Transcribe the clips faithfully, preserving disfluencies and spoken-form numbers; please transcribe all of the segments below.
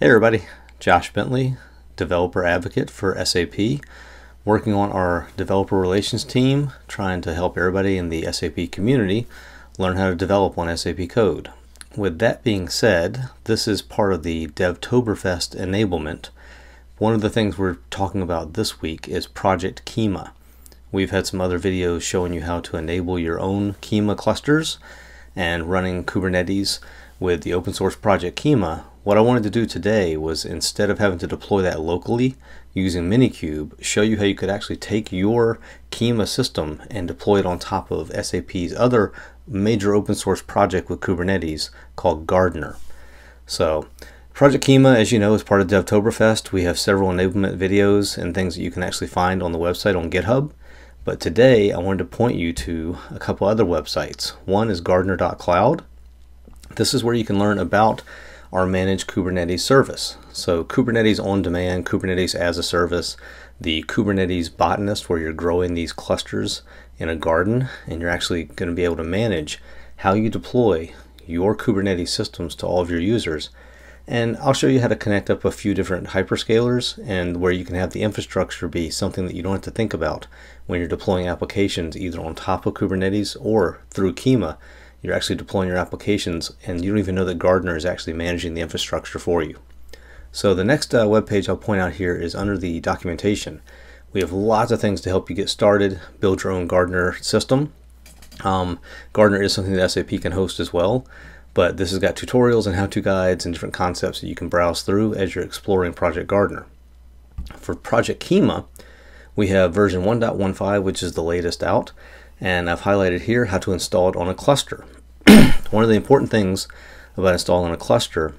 Hey everybody, Josh Bentley, developer advocate for S A P, working on our developer relations team, trying to help everybody in the S A P community learn how to develop on S A P code. With that being said, this is part of the Devtoberfest enablement. One of the things we're talking about this week is Project Kyma. We've had some other videos showing you how to enable your own Kyma clusters and running Kubernetes with the open source Project Kyma. What I wanted to do today was, instead of having to deploy that locally using Minikube, show you how you could actually take your Kyma system and deploy it on top of S A P's other major open source project with Kubernetes called Gardener. So Project Kyma, as you know, is part of Devtoberfest. We have several enablement videos and things that you can actually find on the website on GitHub. But today I wanted to point you to a couple other websites. One is gardener dot cloud. This is where you can learn about our managed Kubernetes service. So Kubernetes on demand, Kubernetes as a service, the Kubernetes botanist, where you're growing these clusters in a garden, and you're actually going to be able to manage how you deploy your Kubernetes systems to all of your users. And I'll show you how to connect up a few different hyperscalers and where you can have the infrastructure be something that you don't have to think about when you're deploying applications either on top of Kubernetes or through Kyma. You're actually deploying your applications and you don't even know that Gardener is actually managing the infrastructure for you. So the next uh, web page I'll point out here is under the documentation. We have lots of things to help you get started, build your own Gardener system. Um, Gardener is something that S A P can host as well, but this has got tutorials and how-to guides and different concepts that you can browse through as you're exploring Project Gardener. For Project Kyma, we have version one point fifteen, which is the latest out. And I've highlighted here how to install it on a cluster. One of the important things about installing a cluster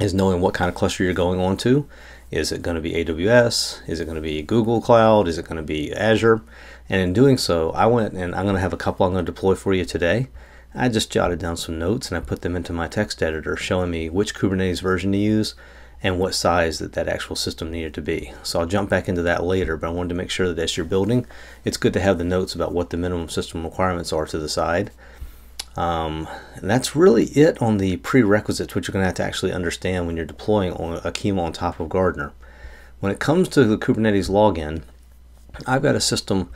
is knowing what kind of cluster you're going on to. Is it going to be A W S? Is it going to be Google Cloud? Is it going to be Azure? And in doing so, I went and I'm going to have a couple I'm going to deploy for you today. I just jotted down some notes and I put them into my text editor showing me which Kubernetes version to use and what size that that actual system needed to be. So I'll jump back into that later, but I wanted to make sure that as you're building, it's good to have the notes about what the minimum system requirements are to the side. Um, and that's really it on the prerequisites, which you're gonna have to actually understand when you're deploying on a Kyma on top of Gardener. When it comes to the Kubernetes login, I've got a system,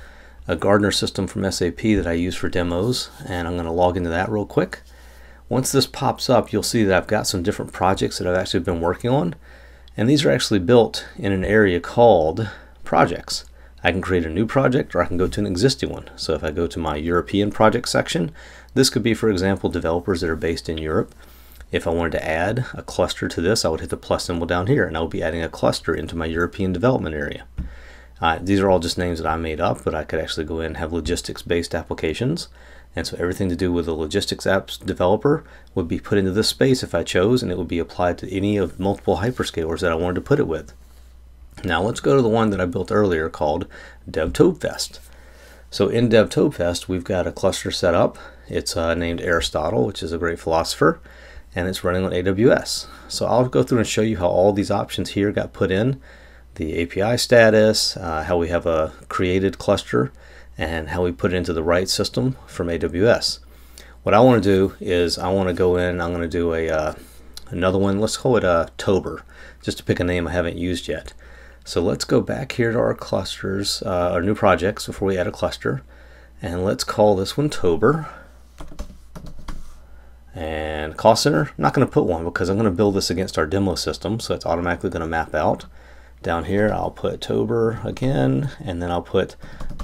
a Gardener system from S A P that I use for demos, and I'm gonna log into that real quick. Once this pops up, you'll see that I've got some different projects that I've actually been working on, and these are actually built in an area called projects. I can create a new project or I can go to an existing one. So if I go to my European project section, this could be, for example, developers that are based in Europe. If I wanted to add a cluster to this, I would hit the plus symbol down here and I'll be adding a cluster into my European development area. Uh, these are all just names that I made up, but I could actually go in and have logistics-based applications. And so everything to do with a logistics apps developer would be put into this space if I chose, and it would be applied to any of multiple hyperscalers that I wanted to put it with. Now let's go to the one that I built earlier called Devtoberfest. So in Devtoberfest, we've got a cluster set up. It's uh, named Aristotle, which is a great philosopher, and it's running on A W S. So I'll go through and show you how all these options here got put in, the A P I status, uh, how we have a created cluster, and how we put it into the right system from A W S. What I want to do is I want to go in, I'm going to do a uh, another one, let's call it a Tober, just to pick a name I haven't used yet. So let's go back here to our clusters, uh, our new projects before we add a cluster, and let's call this one Tober. And cost center, I'm not going to put one because I'm going to build this against our demo system, so it's automatically going to map out. Down here I'll put Tober again, and then I'll put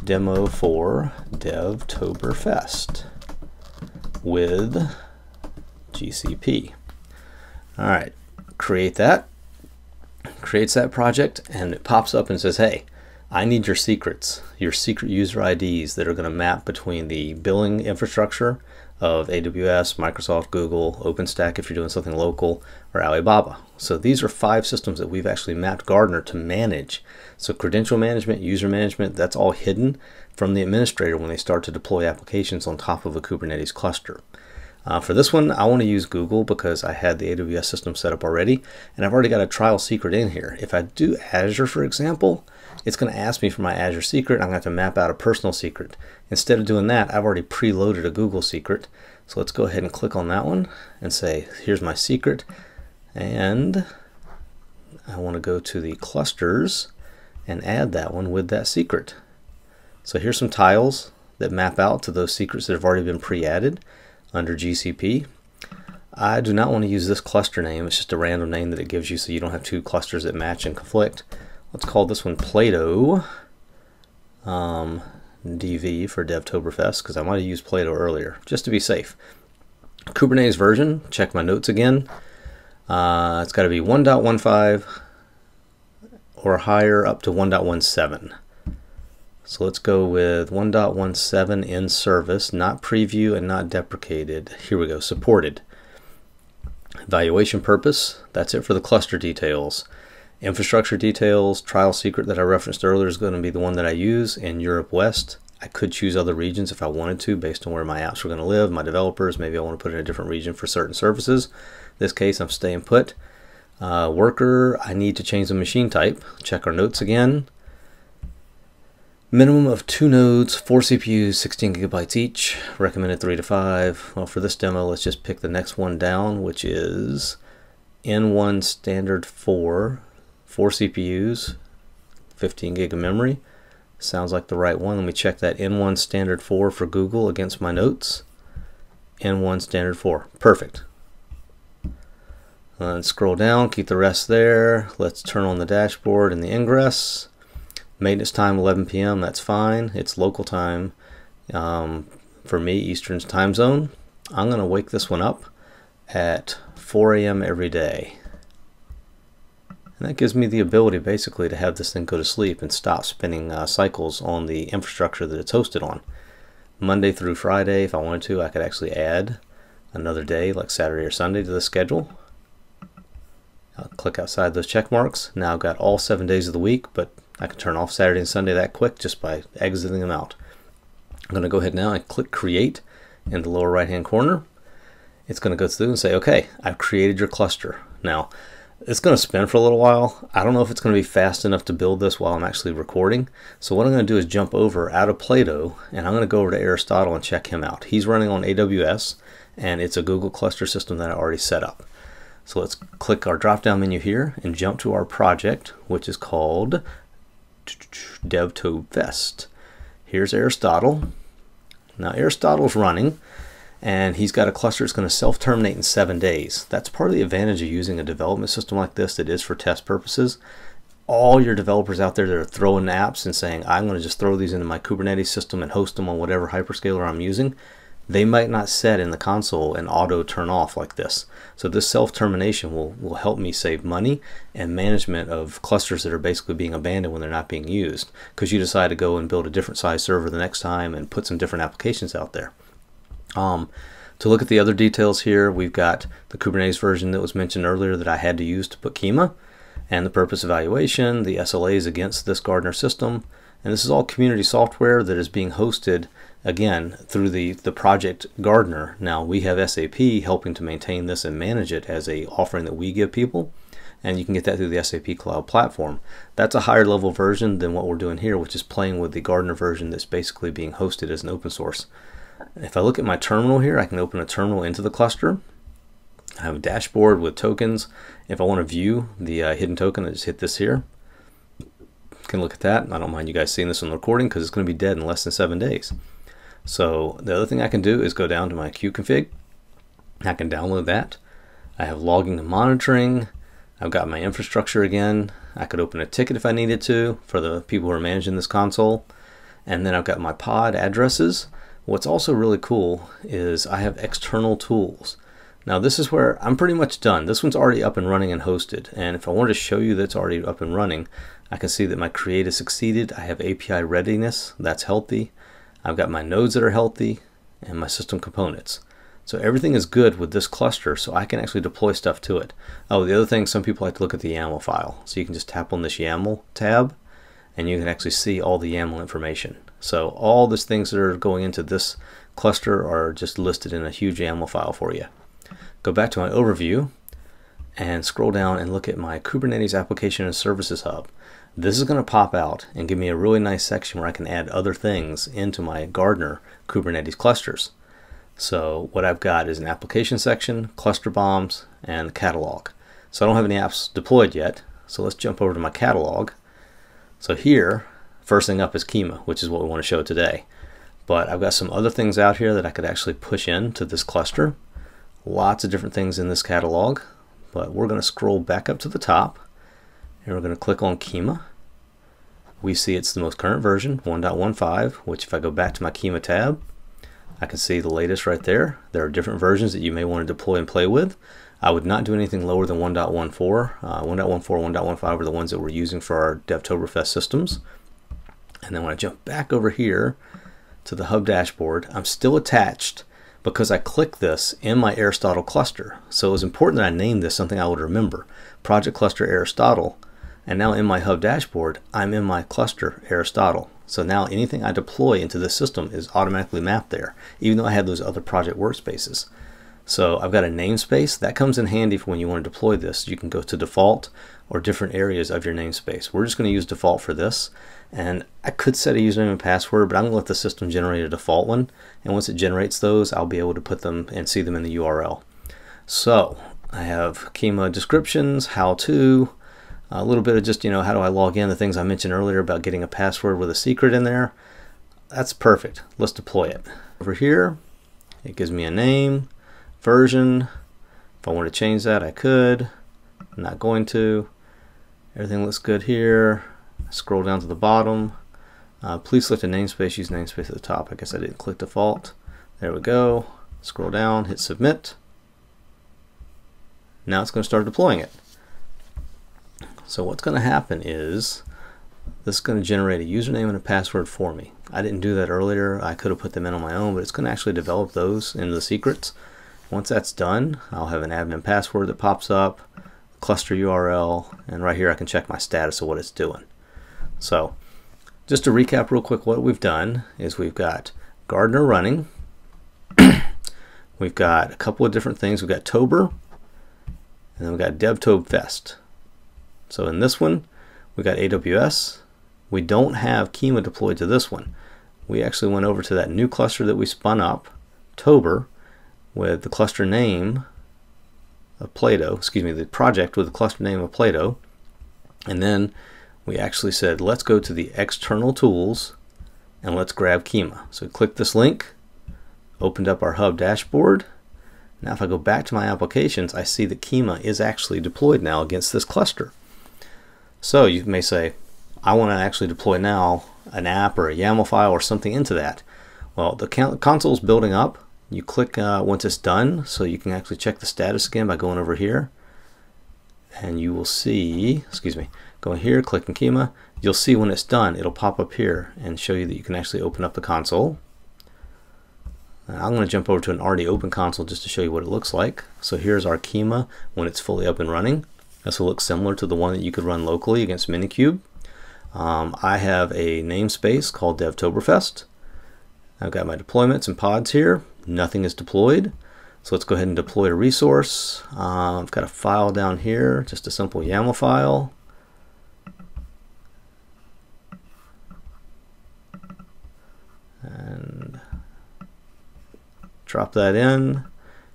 demo for Devtoberfest with G C P. All right, create that, creates that project, and it pops up and says, hey, I need your secrets, your secret user I Ds that are going to map between the billing infrastructure of A W S, Microsoft, Google, OpenStack if you're doing something local, or Alibaba. So these are five systems that we've actually mapped Gardener to manage. So credential management, user management, that's all hidden from the administrator when they start to deploy applications on top of a Kubernetes cluster. Uh, for this one, I want to use Google because I had the A W S system set up already, and I've already got a trial secret in here. If I do Azure, for example, it's going to ask me for my Azure secret. I'm going to have to map out a personal secret. Instead of doing that, I've already preloaded a Google secret. So let's go ahead and click on that one and say, here's my secret. And I want to go to the clusters and add that one with that secret. So here's some tiles that map out to those secrets that have already been pre-added under G C P. I do not want to use this cluster name. It's just a random name that it gives you so you don't have two clusters that match and conflict. Let's call this one Plato um, D V for Devtoberfest, because I might have used Plato earlier, just to be safe. Kubernetes version, check my notes again. Uh, it's got to be one point fifteen or higher, up to one point seventeen. So let's go with one point seventeen in service, not preview and not deprecated. Here we go, supported. Evaluation purpose, that's it for the cluster details. Infrastructure details, trial secret that I referenced earlier is going to be the one that I use in Europe West. I could choose other regions if I wanted to based on where my apps are going to live, my developers. Maybe I want to put in a different region for certain services. In this case, I'm staying put. Uh, worker, I need to change the machine type. Check our notes again. Minimum of two nodes, four C P Us, sixteen gigabytes each. Recommended three to five. Well, for this demo, let's just pick the next one down, which is N one Standard four. Four C P Us, fifteen gig of memory. Sounds like the right one. Let me check that N one Standard four for Google against my notes. N one Standard four. Perfect. And scroll down, keep the rest there. Let's turn on the dashboard and the ingress. Maintenance time eleven P M That's fine. It's local time um, for me, Eastern time zone. I'm going to wake this one up at four A M every day. And that gives me the ability basically to have this thing go to sleep and stop spinning uh, cycles on the infrastructure that it's hosted on. Monday through Friday, if I wanted to, I could actually add another day like Saturday or Sunday to the schedule. I'll click outside those check marks. Now I've got all seven days of the week, but I can turn off Saturday and Sunday that quick just by exiting them out. I'm going to go ahead now and click Create in the lower right hand corner. It's going to go through and say, okay, I've created your cluster. Now, it's going to spin for a little while. I don't know if it's going to be fast enough to build this while I'm actually recording. So what I'm going to do is jump over out of Plato, and I'm going to go over to Aristotle and check him out. He's running on A W S, and it's a Google cluster system that I already set up. So let's click our drop-down menu here and jump to our project, which is called Devtoberfest. Here's Aristotle. Now Aristotle's running, and he's got a cluster that's going to self-terminate in seven days. That's part of the advantage of using a development system like this that is for test purposes. All your developers out there that are throwing apps and saying, I'm going to just throw these into my Kubernetes system and host them on whatever hyperscaler I'm using, they might not set in the console and auto turn off like this. So this self-termination will, will help me save money and management of clusters that are basically being abandoned when they're not being used, because you decide to go and build a different size server the next time and put some different applications out there. Um, to look at the other details here, we've got the Kubernetes version that was mentioned earlier that I had to use to put Kyma, and the purpose evaluation, the S L As against this Gardener system, and this is all community software that is being hosted, again, through the, the Project Gardener. Now, we have S A P helping to maintain this and manage it as an offering that we give people, and you can get that through the S A P Cloud Platform. That's a higher level version than what we're doing here, which is playing with the Gardener version that's basically being hosted as an open source. If I look at my terminal here, I can open a terminal into the cluster. I have a dashboard with tokens. If I want to view the uh, hidden token, I just hit this here. Can look at that. I don't mind you guys seeing this on the recording because it's going to be dead in less than seven days. So the other thing I can do is go down to my kubeconfig. I can download that. I have logging and monitoring. I've got my infrastructure again. I could open a ticket if I needed to for the people who are managing this console. And then I've got my pod addresses. What's also really cool is I have external tools. Now this is where I'm pretty much done. This one's already up and running and hosted. And if I wanted to show you that it's already up and running, I can see that my create has succeeded. I have A P I readiness, that's healthy. I've got my nodes that are healthy and my system components. So everything is good with this cluster, so I can actually deploy stuff to it. Oh, the other thing, some people like to look at the YAML file. So you can just tap on this YAML tab and you can actually see all the YAML information. So all these things that are going into this cluster are just listed in a huge YAML file for you. Go back to my overview and scroll down and look at my Kubernetes application and services hub. This is going to pop out and give me a really nice section where I can add other things into my Gardener Kubernetes clusters. So what I've got is an application section, cluster bombs, and catalog. So I don't have any apps deployed yet. So let's jump over to my catalog. So here, first thing up is Kyma, which is what we want to show today. But I've got some other things out here that I could actually push into this cluster. Lots of different things in this catalog, but we're going to scroll back up to the top and we're going to click on Kyma. We see it's the most current version, one point fifteen, which if I go back to my Kyma tab, I can see the latest right there. There are different versions that you may want to deploy and play with. I would not do anything lower than one point fourteen. Uh, one point fourteen, one point fifteen are the ones that we're using for our Devtoberfest systems. And then when I jump back over here to the hub dashboard, I'm still attached because I clicked this in my Aristotle cluster. So it was important that I named this something I would remember. Project Cluster Aristotle. And now in my hub dashboard, I'm in my cluster Aristotle. So now anything I deploy into this system is automatically mapped there, even though I had those other project workspaces. So I've got a namespace. That comes in handy for when you want to deploy this. You can go to default or different areas of your namespace. We're just going to use default for this. And I could set a username and password, but I'm going to let the system generate a default one. And once it generates those, I'll be able to put them and see them in the U R L. So I have Kyma descriptions, how to, a little bit of just, you know, how do I log in, the things I mentioned earlier about getting a password with a secret in there. That's perfect. Let's deploy it. Over here, it gives me a name, version. If I want to change that, I could. I'm not going to. Everything looks good here. Scroll down to the bottom. Uh, please select a namespace. Use namespace at the top. I guess I didn't click default. There we go. Scroll down, hit submit. Now it's going to start deploying it. So what's going to happen is this is going to generate a username and a password for me. I didn't do that earlier. I could have put them in on my own, but it's going to actually develop those into the secrets. Once that's done, I'll have an admin password that pops up, cluster U R L, and right here I can check my status of what it's doing. So just to recap real quick, what we've done is we've got Gardener running. We've got a couple of different things. We've got Tober, and then we've got DevToberfest. So in this one, we got A W S. We don't have Kyma deployed to this one. We actually went over to that new cluster that we spun up, Tober, with the cluster name of Plato, excuse me, the project with the cluster name of Plato. And then we actually said, let's go to the external tools and let's grab Kyma. So we clicked this link, opened up our hub dashboard. Now if I go back to my applications, I see that Kyma is actually deployed now against this cluster. So you may say, I want to actually deploy now an app or a YAML file or something into that. Well, the console is building up. You click uh, once it's done, so you can actually check the status again by going over here. And you will see, excuse me, going here, clicking Kyma. You'll see when it's done, it'll pop up here and show you that you can actually open up the console. Now, I'm going to jump over to an already open console just to show you what it looks like. So here's our Kyma when it's fully up and running. This will look similar to the one that you could run locally against Minikube. Um, I have a namespace called Devtoberfest. I've got my deployments and pods here. Nothing is deployed. So let's go ahead and deploy a resource. Uh, I've got a file down here, just a simple YAML file. And drop that in,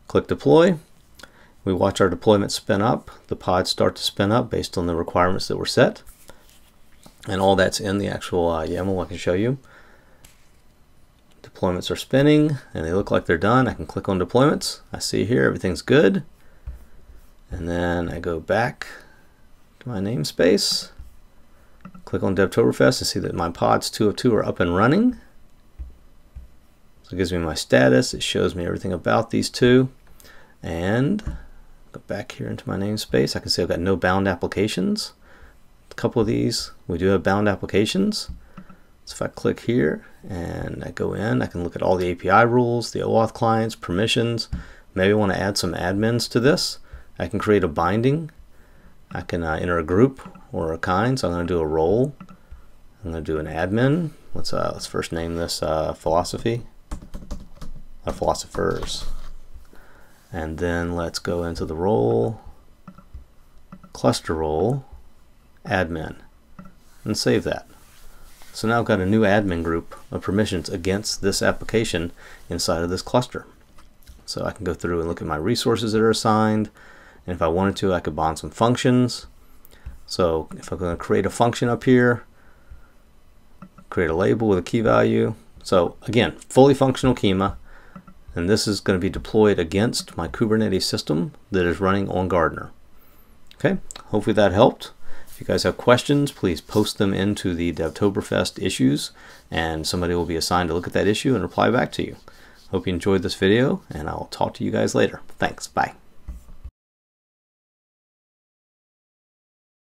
click deploy. We watch our deployment spin up, the pods start to spin up based on the requirements that were set. And all that's in the actual uh, YAML I can show you. Deployments are spinning and they look like they're done. I can click on deployments. I see here everything's good. And then I go back to my namespace, click on Devtoberfest and see that my pods two of two are up and running. So it gives me my status, it shows me everything about these two. And go back here into my namespace. I can see I've got no bound applications. A couple of these, we do have bound applications. So if I click here and I go in, I can look at all the A P I rules, the OAuth clients, permissions. Maybe I want to add some admins to this. I can create a binding. I can uh, enter a group or a kind. So I'm going to do a role. I'm going to do an admin. Let's uh, let's first name this uh, philosophy, or philosophers. And then let's go into the role, cluster role, admin, and save that. So now I've got a new admin group of permissions against this application inside of this cluster. So I can go through and look at my resources that are assigned. And if I wanted to, I could bond some functions. So if I'm going to create a function up here, create a label with a key value. So again, fully functional Kyma, and this is going to be deployed against my Kubernetes system that is running on Gardener. Okay, hopefully that helped. If you guys have questions, please post them into the Devtoberfest issues, and somebody will be assigned to look at that issue and reply back to you. Hope you enjoyed this video, and I'll talk to you guys later. Thanks, bye.